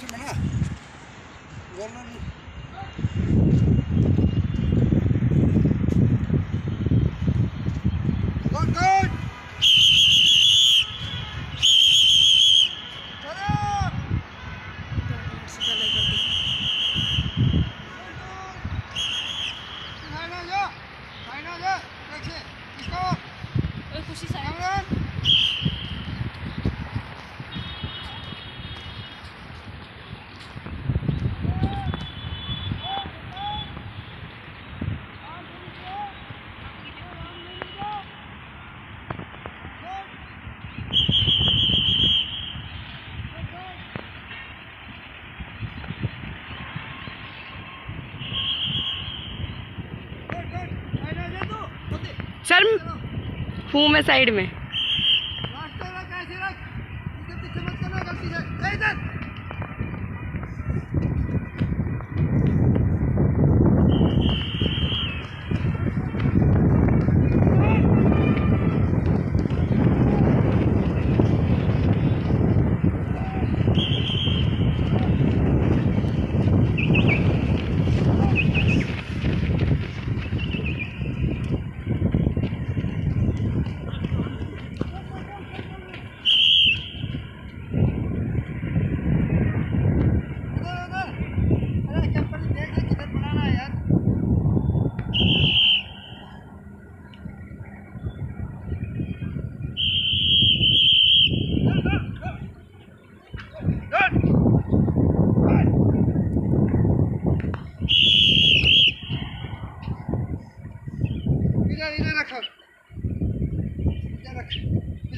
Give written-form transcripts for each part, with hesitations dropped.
ใช่ไหมล่ะวนแล้วนี่ก่อนเกินชนะสุดอะไรกันดิไทยนะเยอะไทยนะเยอะเล็กสิอีกก่อนเอ้ยคุชิใส่ก่อนसर हूँ मैं साइड में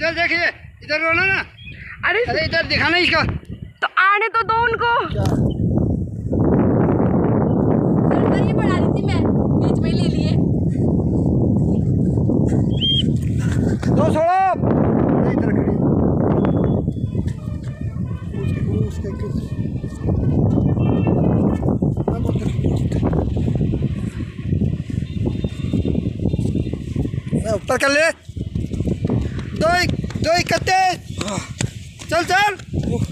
इधर देखिए इधर रोना ना अरे इधर दिखाना इसका तो आने तो दो उनको ये बढ़ा रही थी मैं बीच में ले लिए दो छोड़ो इधर खड़ी ऊपर कर ले दो इकट्ठे चल